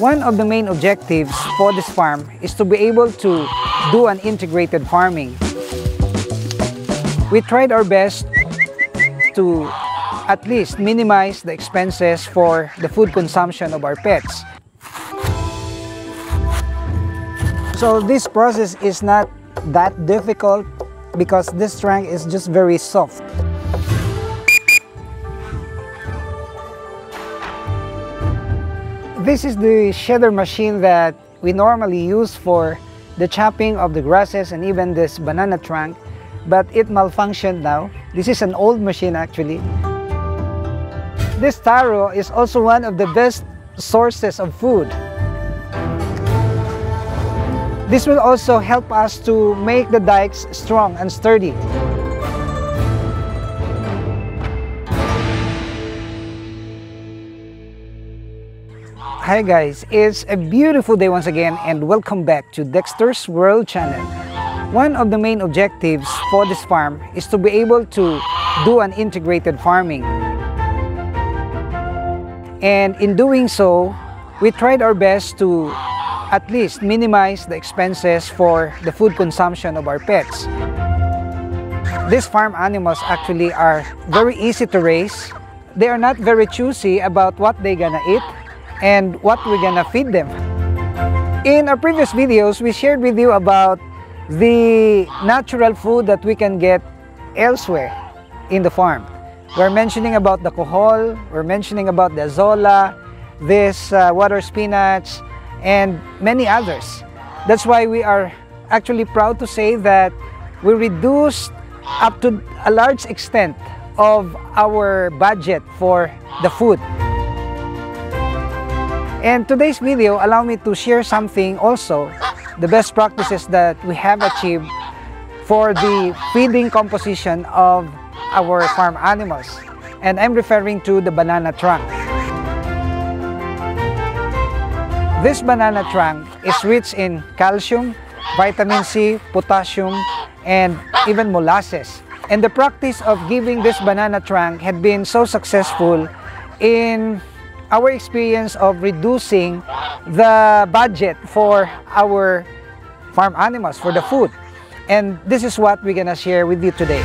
One of the main objectives for this farm is to be able to do an integrated farming. We tried our best to at least minimize the expenses for the food consumption of our pets. So this process is not that difficult because this trunk is just very soft. This is the shredder machine that we normally use for the chopping of the grasses and even this banana trunk, but it malfunctioned now. This is an old machine actually. This taro is also one of the best sources of food. This will also help us to make the dikes strong and sturdy. Hi guys, it's a beautiful day once again and welcome back to Dexter's World Channel. One of the main objectives for this farm is to be able to do an integrated farming. And in doing so, we tried our best to at least minimize the expenses for the food consumption of our pets. These farm animals actually are very easy to raise. They are not very choosy about what they're gonna eat and what we're gonna feed them. In our previous videos, we shared with you about the natural food that we can get elsewhere in the farm. We're mentioning about the kohol, we're mentioning about the azola, this water spinach, and many others. That's why we are actually proud to say that we reduced up to a large extent of our budget for the food. And today's video, allow me to share something also, the best practices that we have achieved for the feeding composition of our farm animals. And I'm referring to the banana trunk. This banana trunk is rich in calcium, vitamin C, potassium, and even molasses. And the practice of giving this banana trunk had been so successful in our experience of reducing the budget for our farm animals, for the food. And this is what we're gonna share with you today.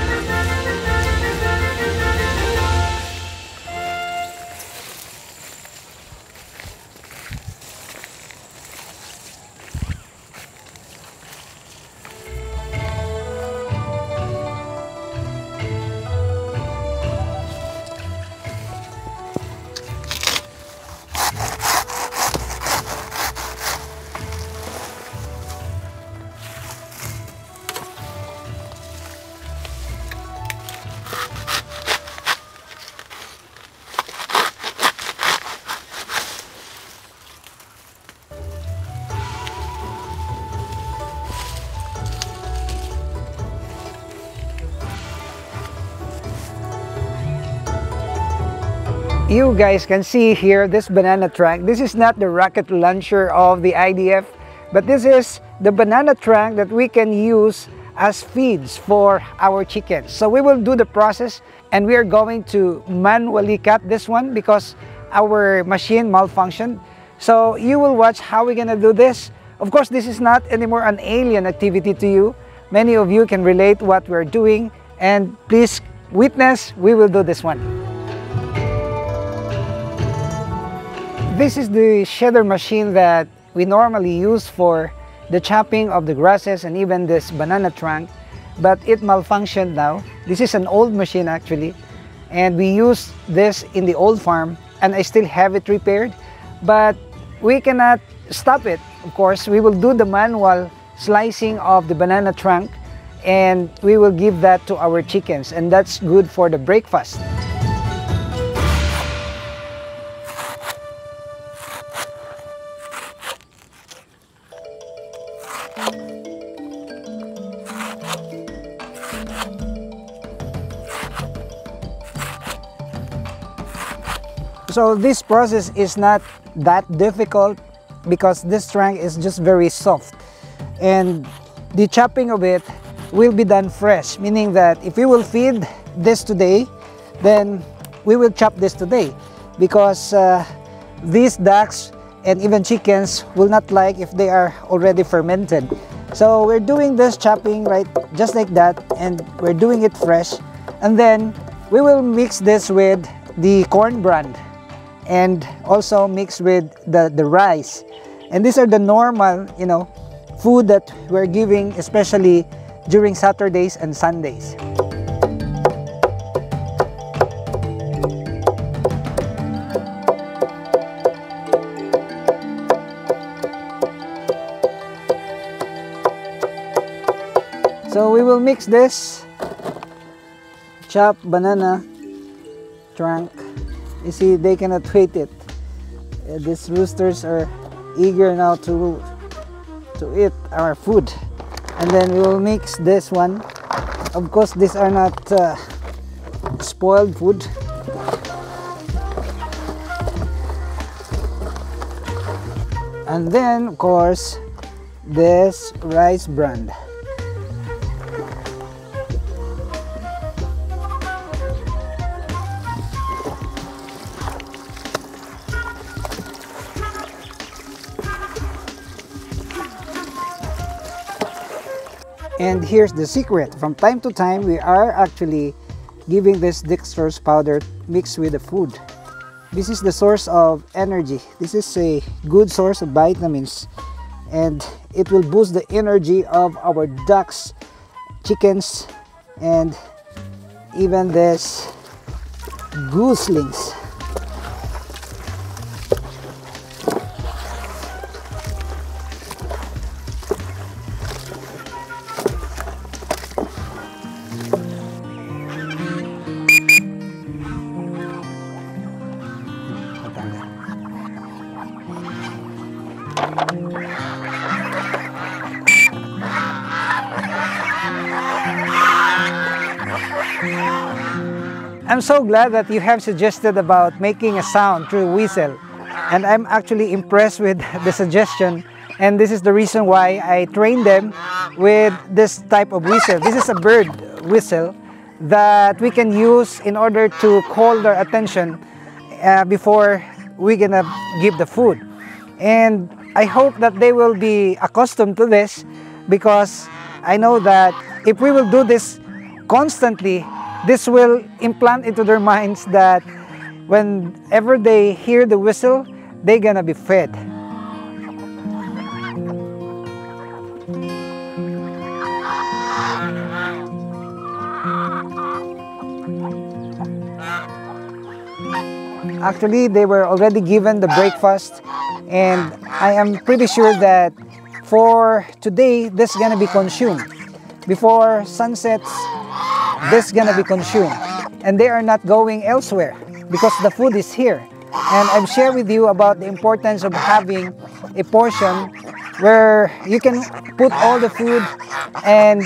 You guys can see here this banana trunk. This is not the rocket launcher of the IDF, but this is the banana trunk that we can use as feeds for our chickens. So we will do the process and we are going to manually cut this one because our machine malfunctioned. So you will watch how we're gonna do this. Of course, this is not anymore an alien activity to you. Many of you can relate what we're doing, and please witness, we will do this one. This is the shredder machine that we normally use for the chopping of the grasses and even this banana trunk, but it malfunctioned now. This is an old machine actually, and we used this in the old farm, and I still have it repaired, but we cannot stop it. Of course, we will do the manual slicing of the banana trunk, and we will give that to our chickens, and that's good for the breakfast. So this process is not that difficult because this trunk is just very soft, and the chopping of it will be done fresh, meaning that if we will feed this today, then we will chop this today because these ducks and even chickens will not like if they are already fermented. So we're doing this chopping right just like that, and we're doing it fresh, and then we will mix this with the corn bran and also mix with the rice. And these are the normal, you know, food that we're giving, especially during Saturdays and Sundays. So we will mix this chopped banana trunk. You see, they cannot wait it. These roosters are eager now to eat our food. And then we will mix this one. Of course, these are not spoiled food. And then, of course, this rice bran. And here's the secret. From time to time, we are actually giving this dextrose powder mixed with the food. This is the source of energy. This is a good source of vitamins, and it will boost the energy of our ducks, chickens, and even this gooselings. I'm so glad that you have suggested about making a sound through whistle, and I'm actually impressed with the suggestion, and this is the reason why I trained them with this type of whistle. This is a bird whistle that we can use in order to call their attention before we're gonna give the food. And I hope that they will be accustomed to this, because I know that if we will do this constantly, this will implant into their minds that whenever they hear the whistle, they're gonna be fed. Actually, they were already given the breakfast, and I am pretty sure that for today, this is gonna be consumed. Before sunsets, this is gonna be consumed. And they are not going elsewhere because the food is here. And I've shared with you about the importance of having a portion where you can put all the food, and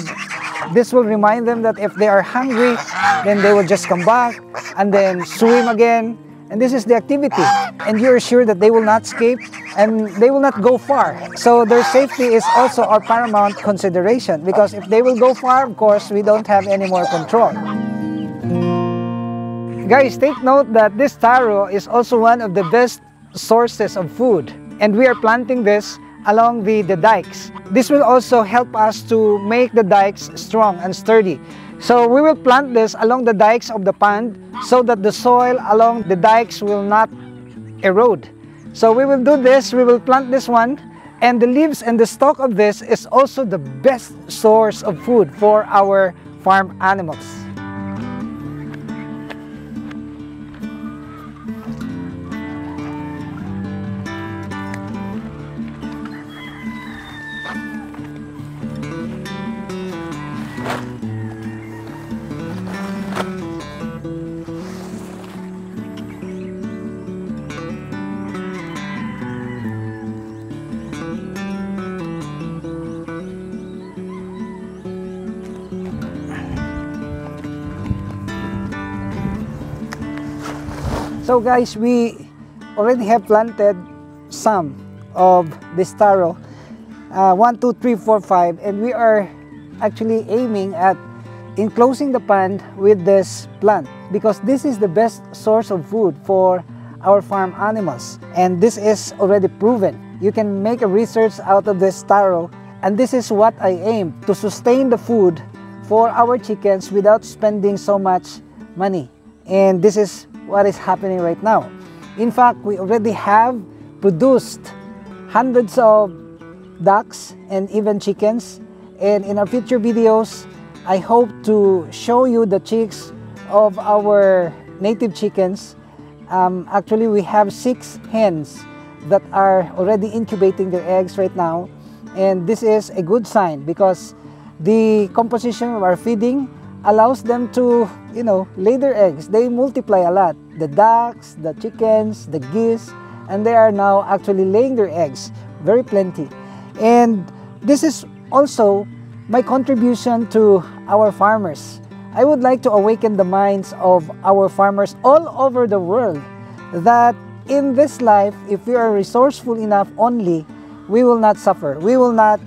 this will remind them that if they are hungry, then they will just come back and then swim again. And this is the activity, and you're sure that they will not escape and they will not go far. So their safety is also our paramount consideration, because if they will go far, of course, we don't have any more control. Guys, take note that this taro is also one of the best sources of food, and we are planting this along the dikes. This will also help us to make the dikes strong and sturdy. So we will plant this along the dikes of the pond so that the soil along the dikes will not erode. So we will do this, we will plant this one, and the leaves and the stalk of this is also the best source of food for our farm animals. So guys, we already have planted some of this taro, 1, 2, 3, 4, 5, and we are actually aiming at enclosing the pond with this plant, because this is the best source of food for our farm animals. And this is already proven. You can make a research out of this taro, and this is what I aim to sustain the food for our chickens without spending so much money. And this is what is happening right now. In fact, we already have produced hundreds of ducks and even chickens, and in our future videos I hope to show you the chicks of our native chickens. Actually, we have 6 hens that are already incubating their eggs right now, and this is a good sign because the composition of our feeding allows them to, you know, lay their eggs. They multiply a lot, the ducks, the chickens, the geese, and they are now actually laying their eggs, very plenty. And this is also my contribution to our farmers. I would like to awaken the minds of our farmers all over the world that in this life, if we are resourceful enough only, we will not suffer. We will not,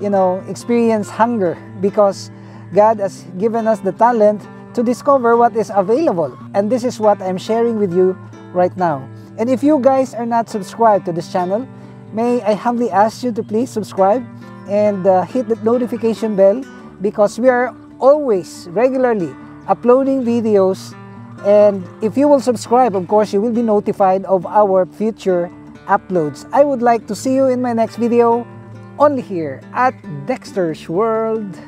you know, experience hunger because God has given us the talent to discover what is available. And this is what I'm sharing with you right now. And if you guys are not subscribed to this channel, may I humbly ask you to please subscribe and hit the notification bell, because we are always regularly uploading videos, and if you will subscribe, of course, you will be notified of our future uploads. I would like to see you in my next video, only here at Dexter's World.